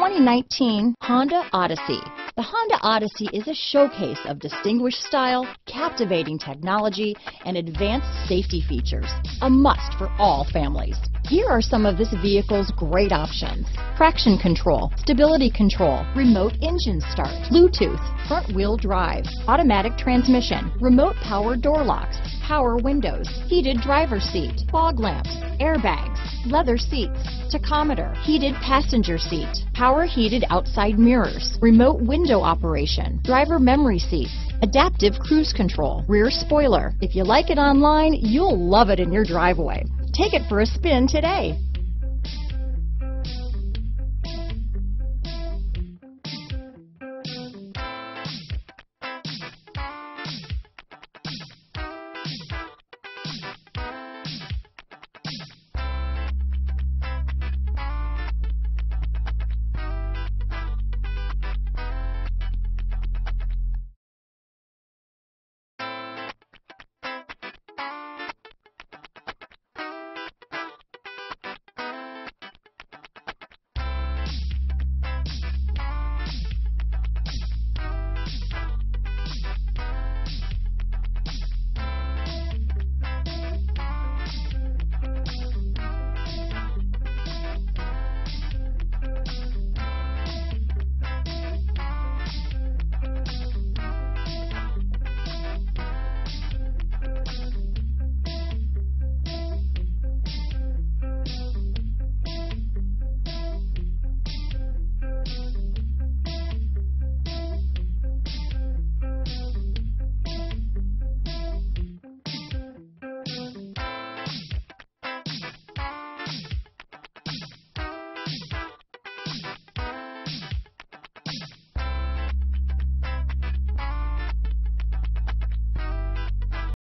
2019 Honda Odyssey. The Honda Odyssey is a showcase of distinguished style, captivating technology, and advanced safety features. A must for all families. Here are some of this vehicle's great options: traction control, stability control, remote engine start, Bluetooth, front-wheel drive, automatic transmission, remote power door locks, power windows, heated driver's seat, fog lamps, airbags, leather seats, tachometer, heated passenger seat, power heated outside mirrors, remote window operation, driver memory seats, adaptive cruise control, rear spoiler. If you like it online, you'll love it in your driveway. Take it for a spin today.